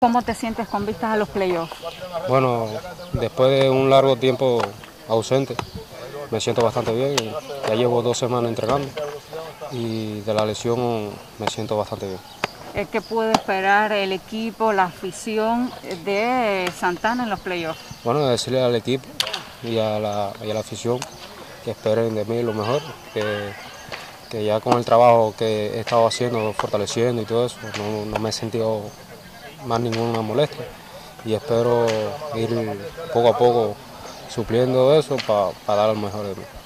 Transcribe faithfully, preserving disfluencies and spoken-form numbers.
¿Cómo te sientes con vistas a los playoffs? Bueno, después de un largo tiempo ausente, me siento bastante bien. Ya llevo dos semanas entrenando y de la lesión me siento bastante bien. ¿Qué puede esperar el equipo, la afición de Santana en los playoffs? Bueno, decirle al equipo y a la, y a la afición que esperen de mí lo mejor, que, que ya con el trabajo que he estado haciendo, fortaleciendo y todo eso, no, no me he sentido más ninguna molestia y espero ir poco a poco supliendo eso para pa dar lo mejor de mí.